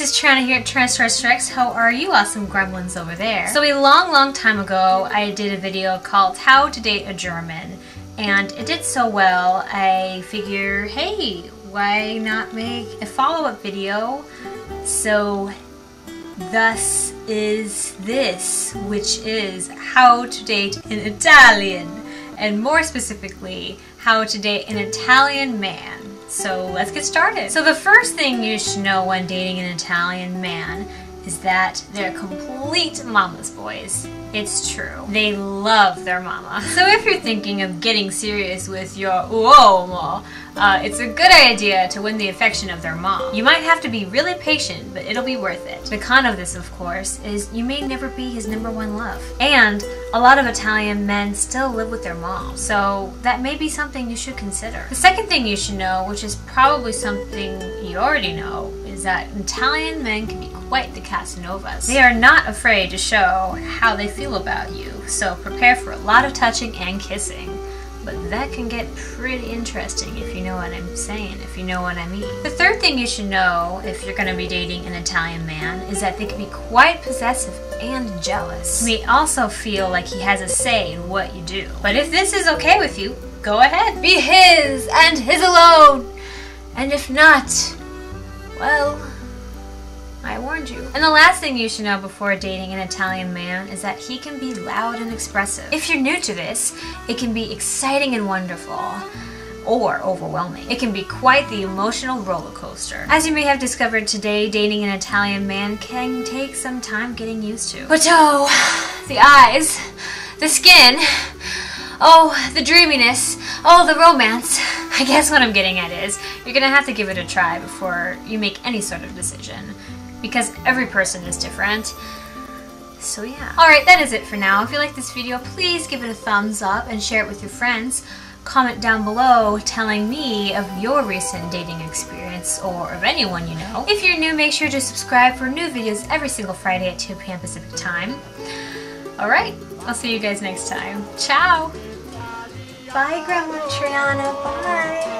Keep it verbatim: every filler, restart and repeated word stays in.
this is Triana here at Trianasaurus Rex. How are you awesome gremlins over there? So a long, long time ago, I did a video called How to Date a German, and it did so well, I figure, hey, why not make a follow-up video? So thus is this, which is How to Date an Italian, and more specifically, How to Date an Italian Man. So let's get started. So the first thing you should know when dating an Italian man is that they're complete mama's boys. It's true. They love their mama. So if you're thinking of getting serious with your uomo, uh, it's a good idea to win the affection of their mom. You might have to be really patient, but it'll be worth it. The con of this, of course, is you may never be his number one love. And a lot of Italian men still live with their mom, so that may be something you should consider. The second thing you should know, which is probably something you already know, is that Italian men can be quite the Casanovas. They are not afraid to show how they feel about you, so prepare for a lot of touching and kissing. But that can get pretty interesting if you know what I'm saying, if you know what I mean. The third thing you should know if you're going to be dating an Italian man is that they can be quite possessive and jealous. You may also feel like he has a say in what you do. But if this is okay with you, go ahead. Be his and his alone. And if not, well, I warned you. And the last thing you should know before dating an Italian man is that he can be loud and expressive. If you're new to this, it can be exciting and wonderful, or overwhelming. It can be quite the emotional roller coaster. As you may have discovered today, dating an Italian man can take some time getting used to. But oh, the eyes, the skin, oh, the dreaminess, oh, the romance. I guess what I'm getting at is you're gonna have to give it a try before you make any sort of decision, because every person is different. So yeah. Alright, that is it for now. If you like this video, please give it a thumbs up and share it with your friends. Comment down below telling me of your recent dating experience, or of anyone you know. If you're new, make sure to subscribe for new videos every single Friday at two P M Pacific time. Alright, I'll see you guys next time. Ciao! Bye, Grandma Triana. Bye!